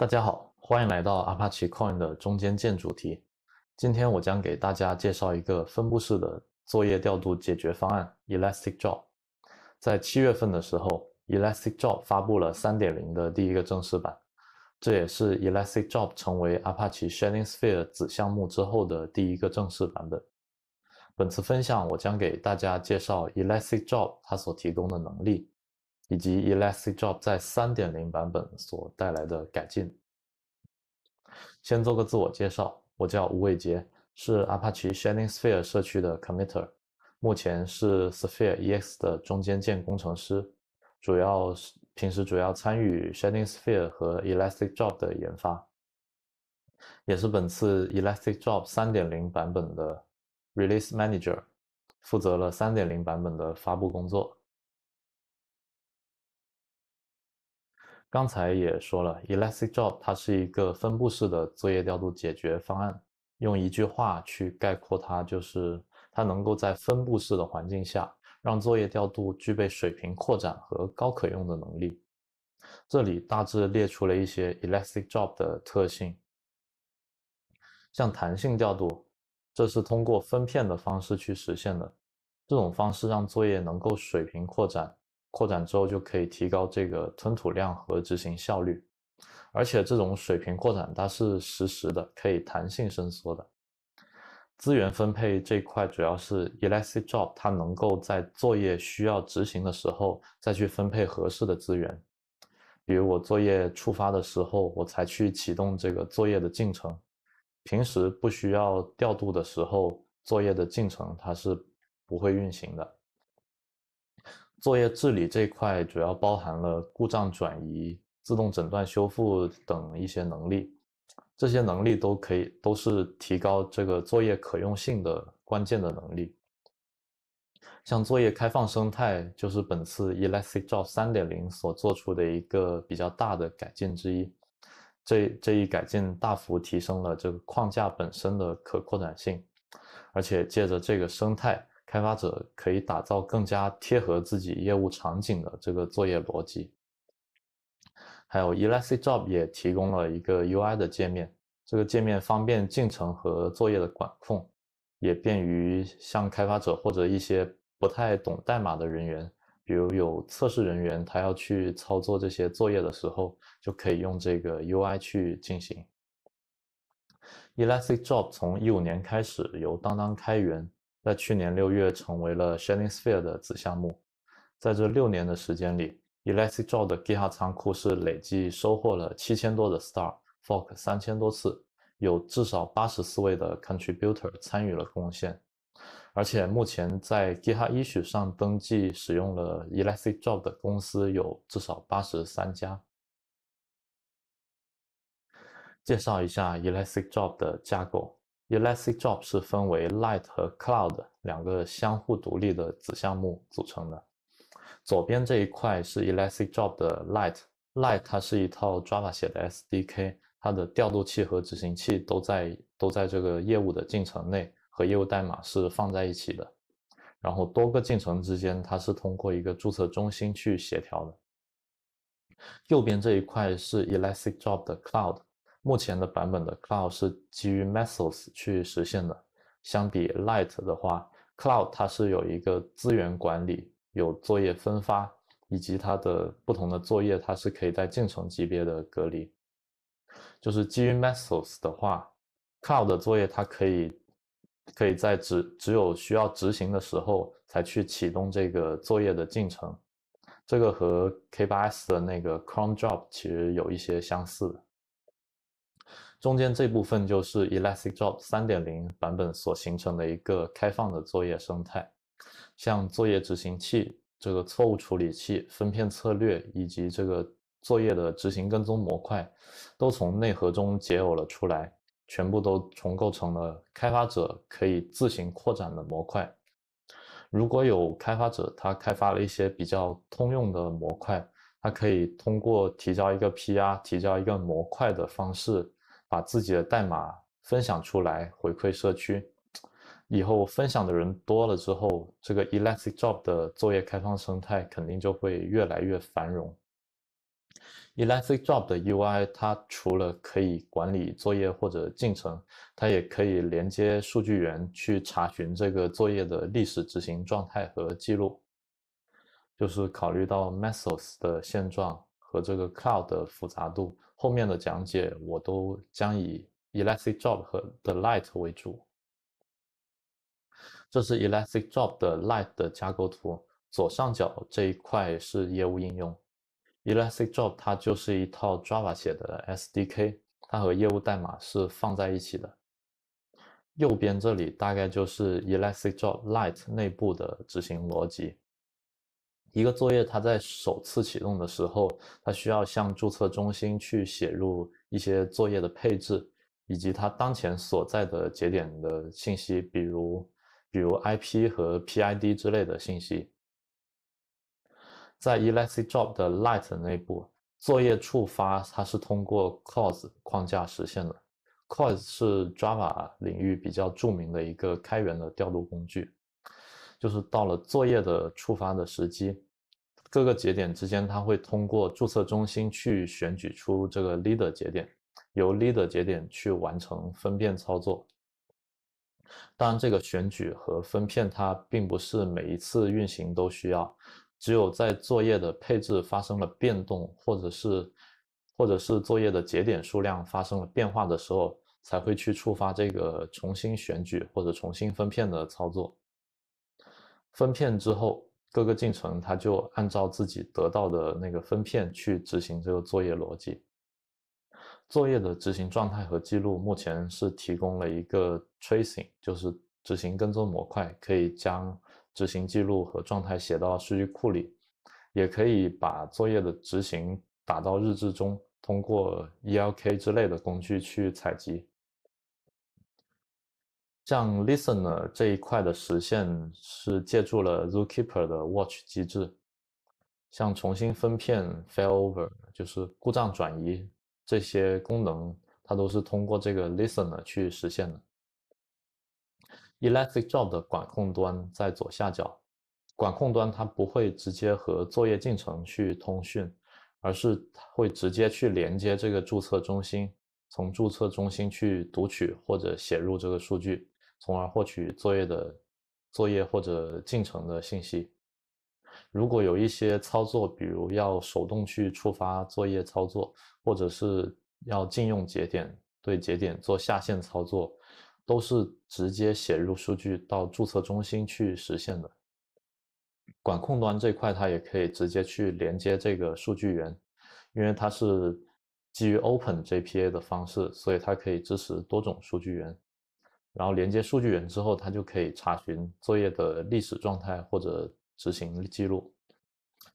大家好，欢迎来到 Apache Coin 的中间件主题。今天我将给大家介绍一个分布式的作业调度解决方案 ElasticJob。在7月份的时候 ，ElasticJob 发布了 3.0 的第一个正式版，这也是 ElasticJob 成为 Apache ShardingSphere 子项目之后的第一个正式版本。本次分享我将给大家介绍 ElasticJob 它所提供的能力，以及 ElasticJob 在 3.0 版本所带来的改进。先做个自我介绍，我叫吴伟杰，是 Apache ShardingSphere 社区的 Committer， 目前是 Sphere EX 的中间件工程师，平时主要参与 ShardingSphere 和 ElasticJob 的研发，也是本次 ElasticJob 3.0 版本的 Release Manager， 负责了 3.0 版本的发布工作。刚才也说了 ，ElasticJob 它是一个分布式的作业调度解决方案。用一句话去概括它，就是它能够在分布式的环境下，让作业调度具备水平扩展和高可用的能力。这里大致列出了一些 ElasticJob 的特性，像弹性调度，这是通过分片的方式去实现的。这种方式让作业能够水平扩展。扩展之后就可以提高这个吞吐量和执行效率，而且这种水平扩展它是实时的，可以弹性伸缩的。资源分配这一块主要是 ElasticJob 它能够在作业需要执行的时候再去分配合适的资源，比如我作业触发的时候我才去启动这个作业的进程，平时不需要调度的时候作业的进程它是不会运行的。作业治理这一块主要包含了故障转移、自动诊断修复等一些能力，这些能力都是提高这个作业可用性的关键的能力。像作业开放生态就是本次 ElasticJob 3.0 所做出的一个比较大的改进之一，这一改进大幅提升了这个框架本身的可扩展性，而且借着这个生态，开发者可以打造更加贴合自己业务场景的这个作业逻辑。还有 ElasticJob 也提供了一个 UI 的界面，这个界面方便进程和作业的管控，也便于像开发者或者一些不太懂代码的人员，比如有测试人员他要去操作这些作业的时候，就可以用这个 UI 去进行。ElasticJob 从2015年开始由当当开源，在去年6月成为了 ShardingSphere 的子项目。在这6年的时间里 ，ElasticJob 的 GitHub 仓库是累计收获了7000多的 Star Fork 3000多次，有至少84位的 Contributor 参与了贡献。而且目前在 GitHub Issue 上登记使用了 ElasticJob 的公司有至少83家。介绍一下 ElasticJob 的架构。ElasticJob 是分为 Light 和 Cloud 2个相互独立的子项目组成的。左边这一块是 ElasticJob 的 Light， 它是一套 Java 写的 SDK， 它的调度器和执行器都在这个业务的进程内，和业务代码是放在一起的。然后多个进程之间它是通过一个注册中心去协调的。右边这一块是 ElasticJob 的 Cloud。目前的版本的 Cloud 是基于 Mesos 去实现的，相比 Light 的话 ，Cloud 它是有一个资源管理、有作业分发，以及它的不同的作业它是可以在进程级别的隔离。就是基于 Mesos 的话 ，Cloud 的作业它可以在只有需要执行的时候才去启动这个作业的进程，这个和 K8S 的那个 Cron Job 其实有一些相似的。中间这部分就是 ElasticJob 3.0 版本所形成的一个开放的作业生态，像作业执行器、这个错误处理器、分片策略以及这个作业的执行跟踪模块，都从内核中解耦了出来，全部都重构成了开发者可以自行扩展的模块。如果有开发者他开发了一些比较通用的模块，他可以通过提交一个 PR、提交一个模块的方式，把自己的代码分享出来回馈社区，以后分享的人多了之后，这个 ElasticJob 的作业开放生态肯定就会越来越繁荣。ElasticJob 的 UI 它除了可以管理作业或者进程，它也可以连接数据源去查询这个作业的历史执行状态和记录。就是考虑到 Methods 的现状和这个 Cloud 的复杂度，后面的讲解我都将以 ElasticJob 和 The Lite 为主。这是 ElasticJob 的 Lite 的架构图，左上角这一块是业务应用。 ElasticJob 它就是一套 Java 写的 SDK， 它和业务代码是放在一起的。右边这里大概就是 ElasticJob Lite 内部的执行逻辑。一个作业它在首次启动的时候，它需要向注册中心去写入一些作业的配置，以及它当前所在的节点的信息，比如 IP 和 PID 之类的信息。 在 ElasticJob 的 Lite 内部，作业触发它是通过 Quartz 框架实现的。Quartz 是 Java 领域比较著名的一个开源的调度工具。就是到了作业的触发的时机，各个节点之间它会通过注册中心去选举出这个 leader 节点，由 leader 节点去完成分片操作。当然，这个选举和分片它并不是每一次运行都需要。 只有在作业的配置发生了变动，或者是作业的节点数量发生了变化的时候，才会去触发这个重新选举或者重新分片的操作。分片之后，各个进程它就按照自己得到的那个分片去执行这个作业逻辑。作业的执行状态和记录目前是提供了一个 tracing， 就是执行跟踪模块，可以将 执行记录和状态写到数据库里，也可以把作业的执行打到日志中，通过 ELK 之类的工具去采集。像 Listener 这一块的实现是借助了 Zookeeper 的 Watch 机制，像重新分片、Failover 就是故障转移这些功能，它都是通过这个 Listener 去实现的。 ElasticJob 的管控端在左下角，管控端它不会直接和作业进程去通讯，而是会直接去连接这个注册中心，从注册中心去读取或者写入这个数据，从而获取作业或者进程的信息。如果有一些操作，比如要手动去触发作业操作，或者是要禁用节点，对节点做下线操作， 都是直接写入数据到注册中心去实现的。管控端这块它也可以直接去连接这个数据源，因为它是基于 OpenJPA 的方式，所以它可以支持多种数据源。然后连接数据源之后，它就可以查询作业的历史状态或者执行记录。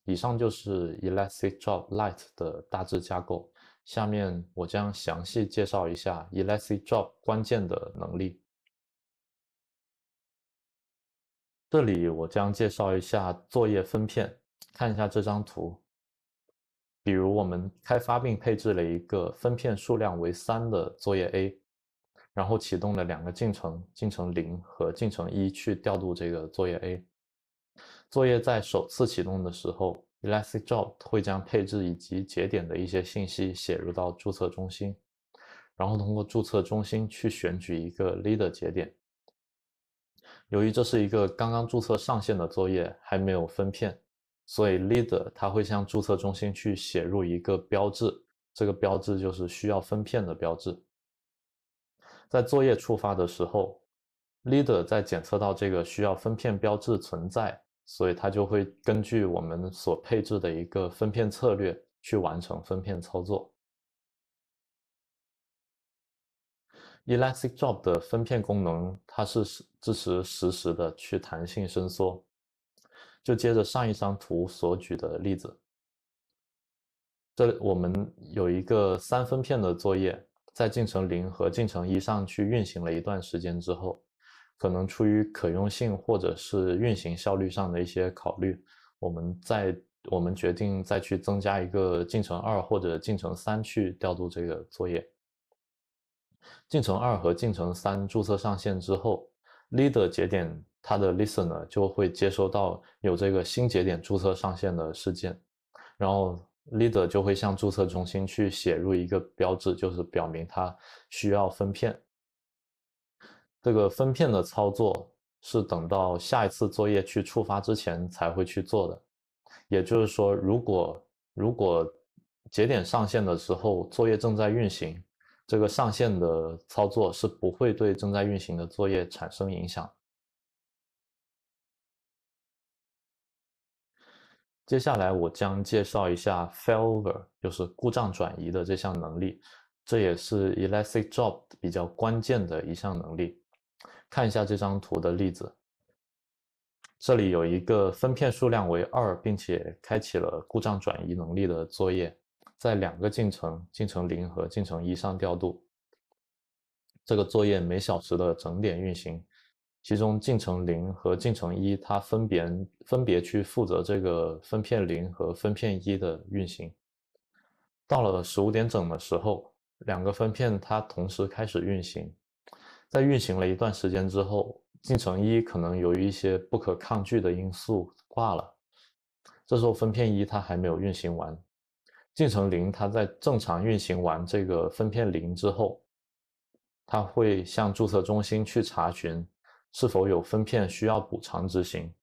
以上就是 ElasticJob Lite 的大致架构。 下面我将详细介绍一下 ElasticJob 关键的能力。这里我将介绍一下作业分片，看一下这张图。比如我们开发并配置了一个分片数量为3的作业 A， 然后启动了两个进程，进程0和进程1去调度这个作业 A。作业在首次启动的时候， ElasticJob 会将配置以及节点的一些信息写入到注册中心，然后通过注册中心去选取一个 leader 节点。由于这是一个刚刚注册上线的作业，还没有分片，所以 leader 它会向注册中心去写入一个标志，这个标志就是需要分片的标志。在作业触发的时候 ，leader 在检测到这个需要分片标志存在。 所以它就会根据我们所配置的一个分片策略去完成分片操作。ElasticJob 的分片功能，它是支持实时的去弹性伸缩。就接着上一张图所举的例子，这我们有一个3分片的作业，在进程0和进程1上去运行了一段时间之后。 可能出于可用性或者是运行效率上的一些考虑，我们决定再去增加一个进程2或者进程3去调度这个作业。进程2和进程3注册上线之后 ，leader 节点它的 listener 就会接收到有这个新节点注册上线的事件，然后 leader 就会向注册中心去写入一个标志，就是表明它需要分片。这个分片的操作是等到下一次作业去触发之前才会去做的。也就是说，如果节点上线的时候作业正在运行，这个上线的操作是不会对正在运行的作业产生影响。接下来我将介绍一下 failover， 就是故障转移的这项能力，这也是 ElasticJob 比较关键的一项能力。看一下这张图的例子，这里有一个分片数量为 2， 并且开启了故障转移能力的作业，在2个进程0和进程1上调度。这个作业每小时的整点运行。其中进程0和进程1，它分别去负责这个分片0和分片1的运行。到了15点整的时候，2个分片它同时开始运行。在运行了一段时间之后，进程1可能由于一些不可抗拒的因素挂了，这时候分片1它还没有运行完。进程0它在正常运行完这个分片0之后，它会向注册中心去查询是否有分片需要补偿执行，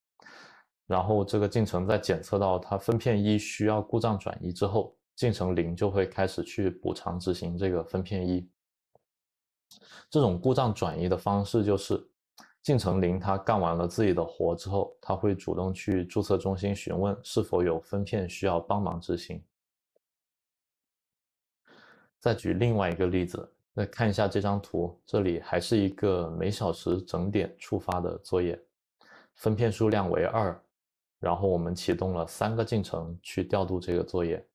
然后这个进程在检测到它分片1需要故障转移之后，进程0就会开始去补偿执行这个分片1。这种故障转移的方式就是，进程0它干完了自己的活之后，它会主动去注册中心询问是否有分片需要帮忙执行。再举另外一个例子。那看一下这张图，这里还是一个每小时整点触发的作业，分片数量为 2， 然后我们启动了3个进程去调度这个作业。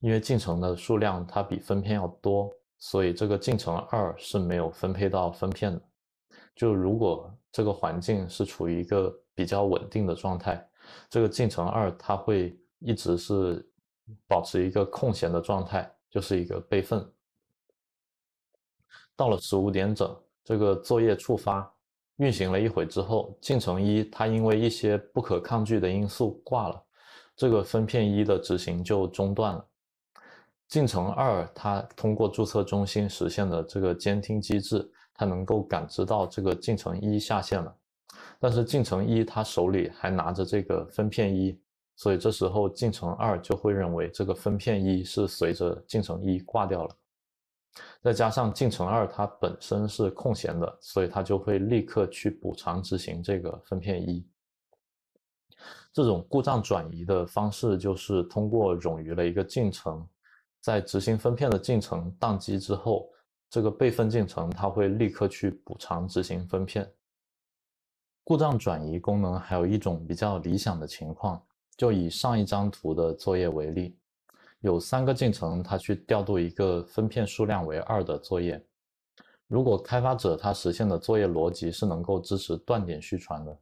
因为进程的数量它比分片要多，所以这个进程2是没有分配到分片的。就如果这个环境是处于一个比较稳定的状态，这个进程2它会一直是保持一个空闲的状态，就是一个备份。到了15点整，这个作业触发，运行了一会之后，进程1它因为一些不可抗拒的因素挂了，这个分片1的执行就中断了。进程2它通过注册中心实现的这个监听机制，它能够感知到这个进程1下线了，但是进程1它手里还拿着这个分片1，所以这时候进程2就会认为这个分片1是随着进程1挂掉了。再加上进程2它本身是空闲的，所以它就会立刻去补偿执行这个分片1。这种故障转移的方式就是通过冗余了一个进程，在执行分片的进程宕机之后，这个备份进程它会立刻去补偿执行分片。故障转移功能还有一种比较理想的情况，就以上一张图的作业为例。有3个进程，它去调度一个分片数量为 2 的作业。如果开发者他实现的作业逻辑是能够支持断点续传的，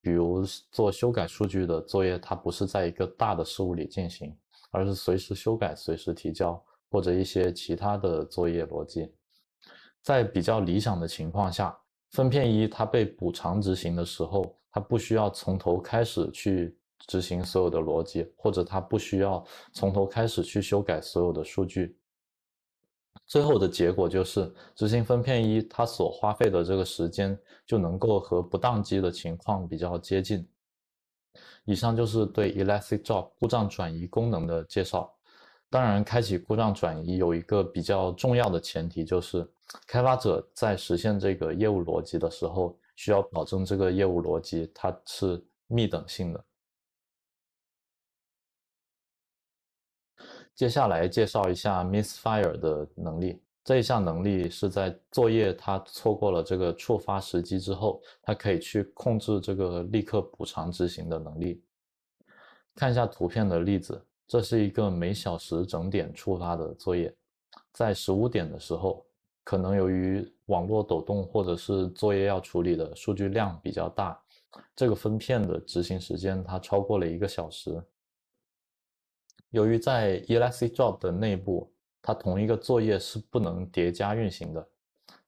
比如做修改数据的作业，它不是在一个大的事务里进行，而是随时修改、随时提交，或者一些其他的作业逻辑。在比较理想的情况下，分片1它被补偿执行的时候，它不需要从头开始去执行所有的逻辑，或者它不需要从头开始去修改所有的数据。最后的结果就是执行分片1它所花费的这个时间就能够和不宕机的情况比较接近。以上就是对 ElasticJob 故障转移功能的介绍。当然，开启故障转移有一个比较重要的前提，就是开发者在实现这个业务逻辑的时候，需要保证这个业务逻辑它是密等性的。接下来介绍一下 misfire 的能力。这一项能力是在作业它错过了这个触发时机之后，它可以去控制这个立刻补偿执行的能力。看一下图片的例子，这是一个每小时整点触发的作业。在15点的时候，可能由于网络抖动或者是作业要处理的数据量比较大，这个分片的执行时间它超过了1个小时。由于在 ElasticJob 的内部，它同一个作业是不能叠加运行的，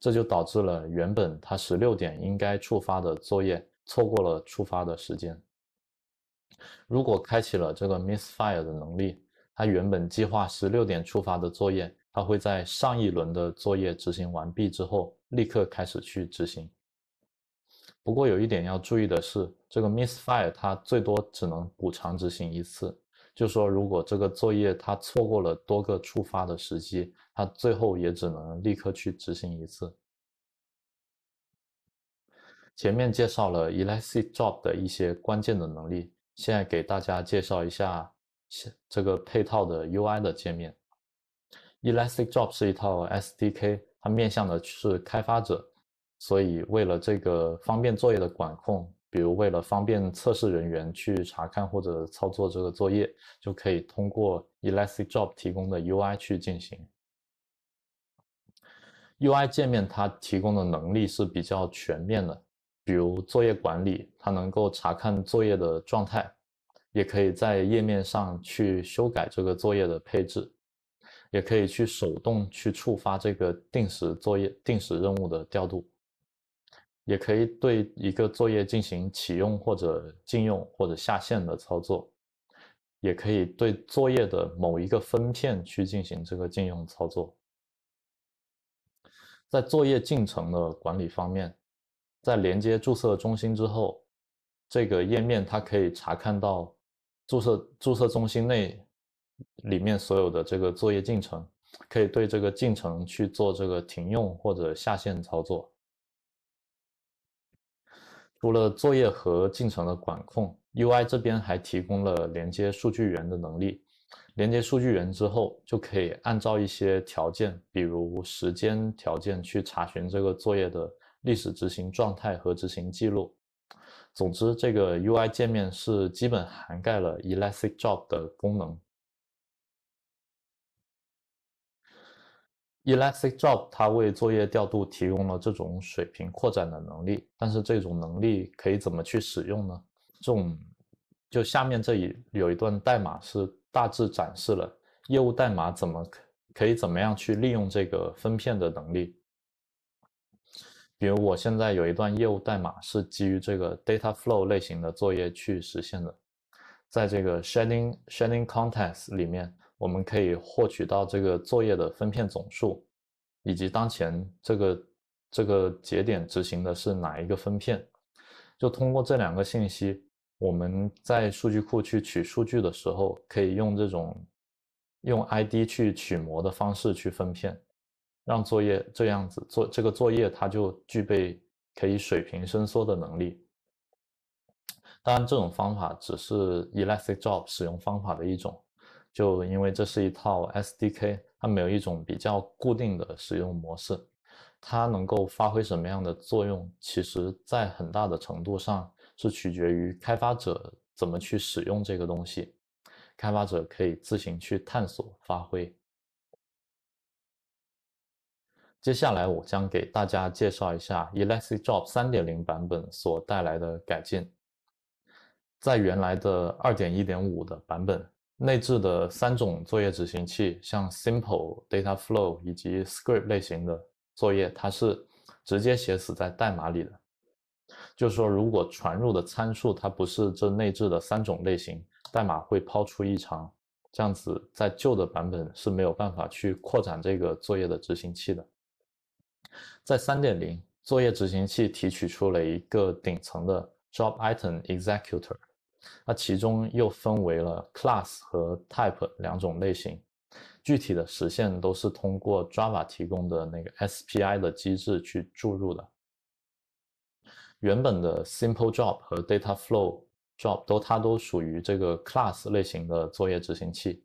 这就导致了原本它16点应该触发的作业错过了触发的时间。如果开启了这个 misfire 的能力，它原本计划16点触发的作业，它会在上一轮的作业执行完毕之后，立刻开始去执行。不过有一点要注意的是，这个 misfire 它最多只能补偿执行一次。 就说，如果这个作业它错过了多个触发的时机，它最后也只能立刻去执行一次。前面介绍了 ElasticJob 的一些关键的能力，现在给大家介绍一下这个配套的 UI 的界面。ElasticJob 是一套 SDK， 它面向的是开发者，所以为了这个方便作业的管控。 比如，为了方便测试人员去查看或者操作这个作业，就可以通过 ElasticJob 提供的 UI 去进行。UI 界面它提供的能力是比较全面的，比如作业管理，它能够查看作业的状态，也可以在页面上去修改这个作业的配置，也可以去手动去触发这个定时作业、定时任务的调度。 也可以对一个作业进行启用或者禁用或者下线的操作，也可以对作业的某一个分片去进行这个禁用操作。在作业进程的管理方面，在连接注册中心之后，这个页面它可以查看到注册中心内里面所有的这个作业进程，可以对这个进程去做这个停用或者下线操作。 除了作业和进程的管控 ，UI 这边还提供了连接数据源的能力。连接数据源之后，就可以按照一些条件，比如时间条件，去查询这个作业的历史执行状态和执行记录。总之，这个 UI 界面是基本涵盖了 ElasticJob 的功能。ElasticJob 它为作业调度提供了这种水平扩展的能力，但是这种能力可以怎么去使用呢？这种就下面这里有一段代码是大致展示了业务代码怎么样去利用这个分片的能力。比如我现在有一段业务代码是基于这个 data flow 类型的作业去实现的，在这个 sharding context 里面。 我们可以获取到这个作业的分片总数，以及当前这个节点执行的是哪一个分片。就通过这两个信息，我们在数据库去取数据的时候，可以用这种用 ID 去取模的方式去分片，让作业这样子做这个作业，它就具备可以水平伸缩的能力。当然，这种方法只是 ElasticJob 使用方法的一种。 就因为这是一套 SDK， 它没有一种比较固定的使用模式，它能够发挥什么样的作用，其实在很大的程度上是取决于开发者怎么去使用这个东西，开发者可以自行去探索发挥。接下来我将给大家介绍一下 ElasticJob 3.0 版本所带来的改进，在原来的 2.1.5 的版本。 内置的3种作业执行器，像 Simple、Data Flow 以及 Script 类型的作业，它是直接写死在代码里的。就是说，如果传入的参数它不是这内置的3种类型，代码会抛出异常。这样子，在旧的版本是没有办法去扩展这个作业的执行器的。在 3.0， 作业执行器提取出了一个顶层的 Job Item Executor。 那其中又分为了 class 和 type 2种类型，具体的实现都是通过 Java 提供的那个 SPI 的机制去注入的。原本的 Simple Job 和 Data Flow Job 它都属于这个 class 类型的作业执行器。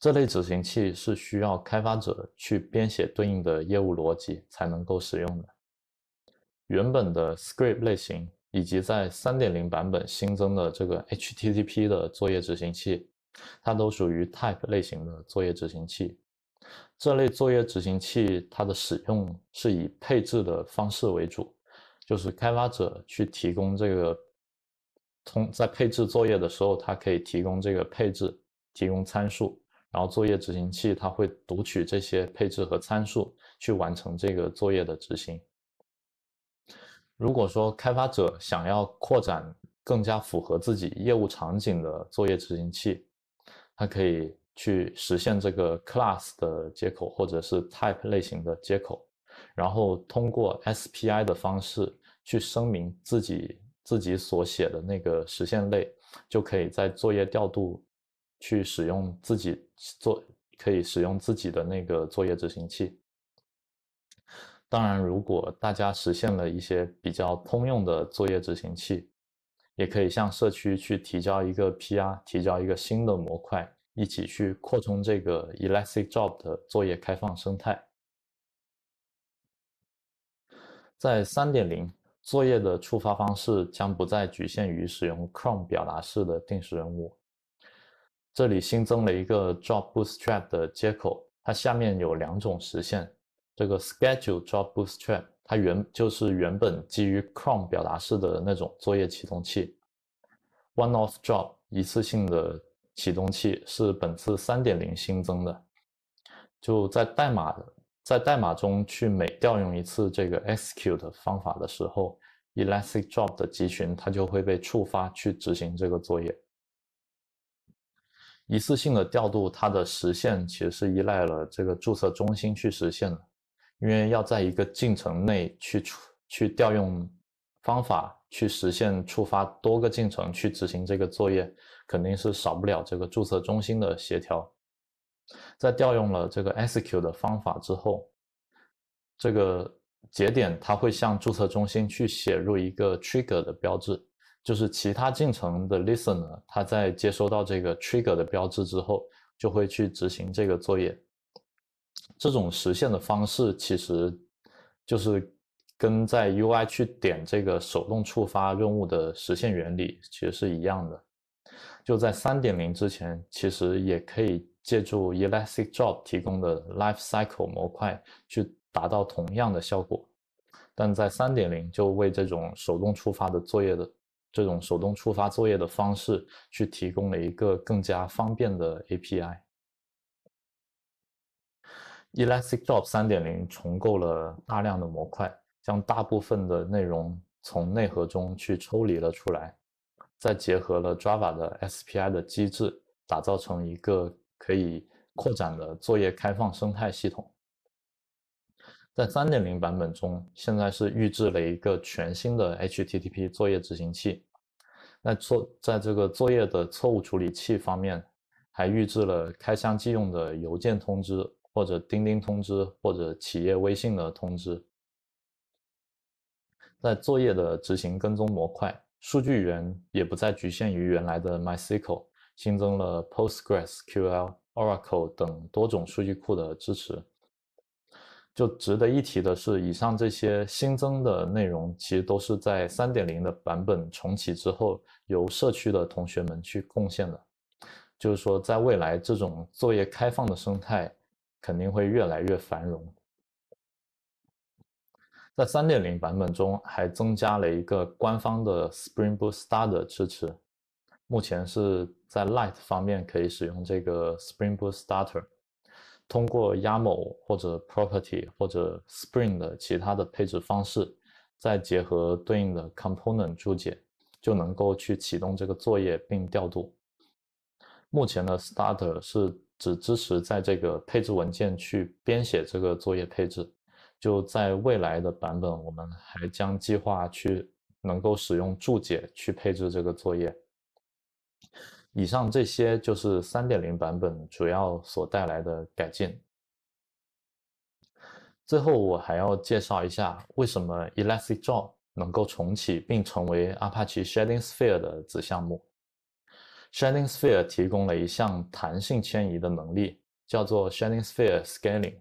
这类执行器是需要开发者去编写对应的业务逻辑才能够使用的。原本的 Script 类型。 以及在 3.0 版本新增的这个 HTTP 的作业执行器，它都属于 Type 类型的作业执行器。这类作业执行器它的使用是以配置的方式为主，就是开发者去提供这个在配置作业的时候，它可以提供这个配置，提供参数，然后作业执行器它会读取这些配置和参数去完成这个作业的执行。 如果说开发者想要扩展更加符合自己业务场景的作业执行器，它可以去实现这个 class 的接口或者是 type 类型的接口，然后通过 SPI 的方式去声明自己所写的那个实现类，就可以在作业调度去使用自己的那个作业执行器。当然，如果大家实现了一些比较通用的作业执行器，也可以向社区去提交一个 PR， 提交一个新的模块，一起去扩充这个 ElasticJob 的作业开放生态。在 3.0， 作业的触发方式将不再局限于使用 cron 表达式的定时任务。这里新增了一个 Job Bootstrap 的接口，它下面有两种实现。这个 Schedule Job Bootstrap 它原本基于 cron 表达式的那种作业启动器。One-off Job 一次性的启动器是本次 3.0 新增的，就在代码中去每调用一次这个 execute 方法的时候 ，ElasticJob 的集群它就会被触发去执行这个作业。一次性的调度它的实现其实是依赖了这个注册中心去实现的，因为要在一个进程内去调用方法去实现触发多个进程去执行这个作业，肯定是少不了这个注册中心的协调。在调用了这个 execute 的方法之后，这个节点它会向注册中心去写入一个 trigger 的标志，就是其他进程的 listener 它在接收到这个 trigger 的标志之后，就会去执行这个作业。这种实现的方式其实就是跟在 UI 去点这个手动触发任务的实现原理其实是一样的。就在 3.0 之前，其实也可以借助 ElasticJob 提供的 Lifecycle 模块去达到同样的效果，但在 3.0 就为这种手动触发作业的方式去提供了一个更加方便的 API。ElasticJob 3.0 重构了大量的模块，将大部分的内容从内核中去抽离了出来，再结合了 Java 的 SPI 的机制，打造成一个可以扩展的作业开放生态系统。在 3.0 版本中，现在是预置了一个全新的 HTTP 作业执行器。那在这个作业的错误处理器方面，还预置了开箱即用的邮件通知，或者钉钉通知，或者企业微信的通知。在作业的执行跟踪模块，数据源也不再局限于原来的 MySQL， 新增了 PostgreSQL、Oracle 等多种数据库的支持。就值得一提的是，以上这些新增的内容其实都是在 3.0 的版本重启之后由社区的同学们去贡献的。就是说在未来，这种作业开放的生态肯定会越来越繁荣。在 3.0 版本中还增加了一个官方的 Spring Boot Starter 支持，目前是在 Lite 方面可以使用这个 Spring Boot Starter，通过 YAML 或者 Property 或者 Spring 的其他的配置方式，再结合对应的 Component 注解，就能够去启动这个作业并调度。目前的 Starter 是只支持在这个配置文件去编写这个作业配置，就在未来的版本，我们还将计划去能够使用注解去配置这个作业。以上这些就是 3.0 版本主要所带来的改进。最后我还要介绍一下为什么 ElasticJob 能够重启并成为 Apache ShardingSphere 的子项目。ShardingSphere 提供了一项弹性迁移的能力，叫做 ShardingSphere Scaling。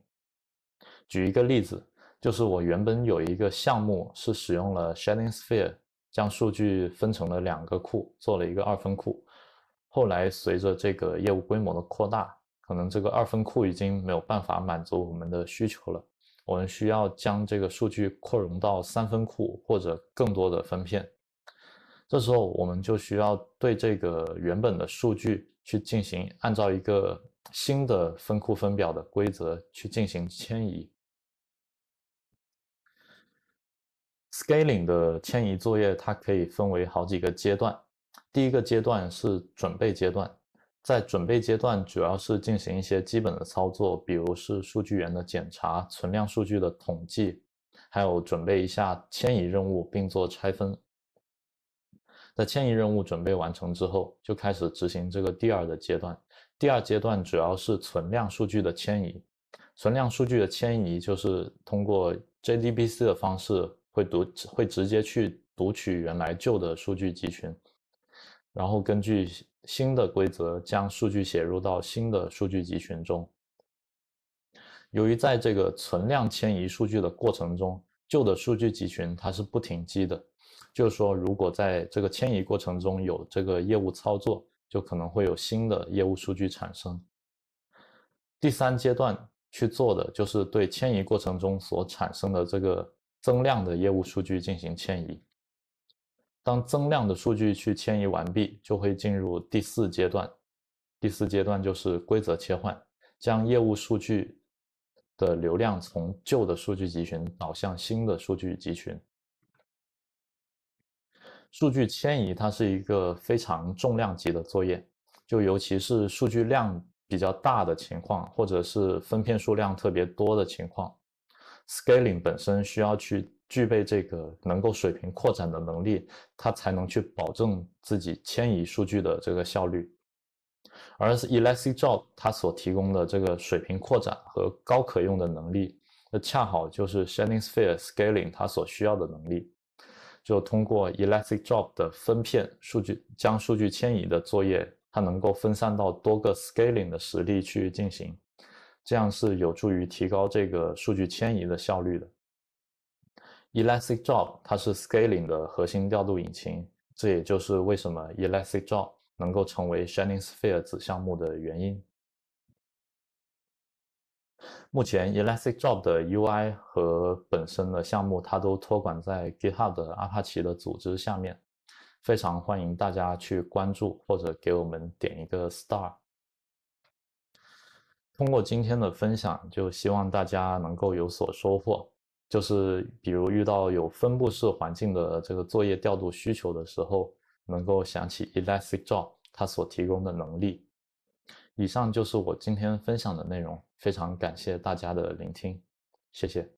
举一个例子，就是我原本有一个项目是使用了 ShardingSphere 将数据分成了两个库，做了一个二分库。后来随着这个业务规模的扩大，可能这个二分库已经没有办法满足我们的需求了，我们需要将这个数据扩容到三分库或者更多的分片。这时候我们就需要对这个原本的数据去进行按照一个新的分库分表的规则去进行迁移。Scaling 的迁移作业它可以分为好几个阶段。第一个阶段是准备阶段，在准备阶段，主要是进行一些基本的操作，比如是数据源的检查、存量数据的统计，还有准备一下迁移任务，并做拆分。在迁移任务准备完成之后，就开始执行这个第二的阶段。第二阶段主要是存量数据的迁移。存量数据的迁移就是通过 JDBC 的方式会直接去读取原来旧的数据集群，然后根据 新的规则将数据写入到新的数据集群中。由于在这个存量迁移数据的过程中，旧的数据集群它是不停机的，就是说，如果在这个迁移过程中有这个业务操作，就可能会有新的业务数据产生。第三阶段去做的就是对迁移过程中所产生的这个增量的业务数据进行迁移。 当增量的数据去迁移完毕，就会进入第四阶段。第四阶段就是规则切换，将业务数据的流量从旧的数据集群导向新的数据集群。数据迁移它是一个非常重量级的作业，就尤其是数据量比较大的情况，或者是分片数量特别多的情况 ，scaling 本身需要去 具备这个能够水平扩展的能力，它才能去保证自己迁移数据的这个效率。而 ElasticJob 它所提供的这个水平扩展和高可用的能力，那恰好就是 ShardingSphere Scaling 它所需要的能力。就通过 ElasticJob 的分片数据将数据迁移的作业，它能够分散到多个 scaling 的实例去进行，这样是有助于提高这个数据迁移的效率的。 ElasticJob 它是 Scaling 的核心调度引擎，这也就是为什么 ElasticJob 能够成为 ShardingSphere 子项目的原因。目前 ElasticJob 的 UI 和本身的项目，它都托管在 GitHub 的 Apache 的组织下面，非常欢迎大家去关注或者给我们点一个 star。 通过今天的分享，就希望大家能够有所收获。 就是比如遇到有分布式环境的这个作业调度需求的时候，能够想起 ElasticJob 它所提供的能力。以上就是我今天分享的内容，非常感谢大家的聆听，谢谢。